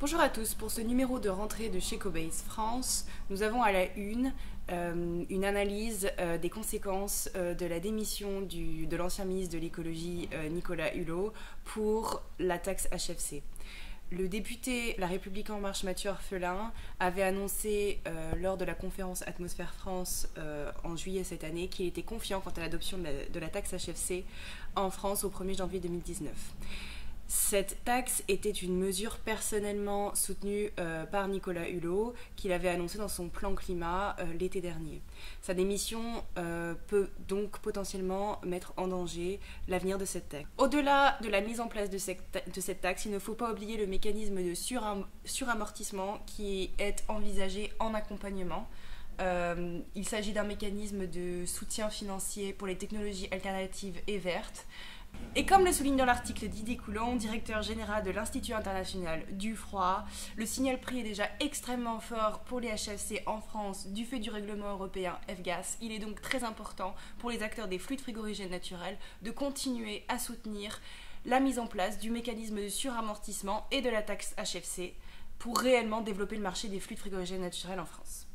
Bonjour à tous, pour ce numéro de rentrée de sheccoBase France, nous avons à la une analyse des conséquences de la démission de l'ancien ministre de l'écologie Nicolas Hulot pour la taxe HFC. Le député La République En Marche Mathieu Orphelin avait annoncé lors de la conférence Atmosphère France en juillet cette année qu'il était confiant quant à l'adoption de la taxe HFC en France au 1er janvier 2019. Cette taxe était une mesure personnellement soutenue par Nicolas Hulot qu'il avait annoncée dans son plan climat l'été dernier. Sa démission peut donc potentiellement mettre en danger l'avenir de cette taxe. Au-delà de la mise en place de cette taxe, il ne faut pas oublier le mécanisme de suramortissement qui est envisagé en accompagnement. Il s'agit d'un mécanisme de soutien financier pour les technologies alternatives et vertes. Et comme le souligne dans l'article Didier Coulon, directeur général de l'Institut international du froid, le signal prix est déjà extrêmement fort pour les HFC en France du fait du règlement européen FGAS. Il est donc très important pour les acteurs des fluides frigorigènes naturels de continuer à soutenir la mise en place du mécanisme de suramortissement et de la taxe HFC pour réellement développer le marché des fluides frigorigènes naturels en France.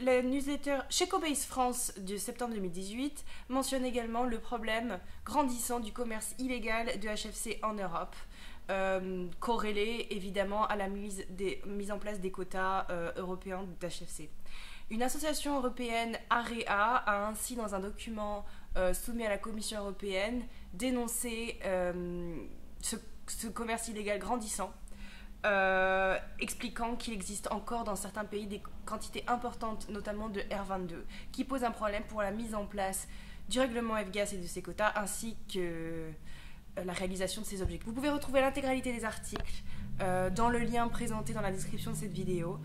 La newsletter sheccoBase France de septembre 2018 mentionne également le problème grandissant du commerce illégal de HFC en Europe, corrélé évidemment à la mise en place des quotas européens d'HFC. Une association européenne, AREA, a ainsi dans un document soumis à la Commission européenne dénoncé ce commerce illégal grandissant, expliquant qu'il existe encore dans certains pays des quantités importantes, notamment de R22, qui pose un problème pour la mise en place du règlement FGAS et de ses quotas, ainsi que la réalisation de ses objectifs. Vous pouvez retrouver l'intégralité des articles dans le lien présenté dans la description de cette vidéo.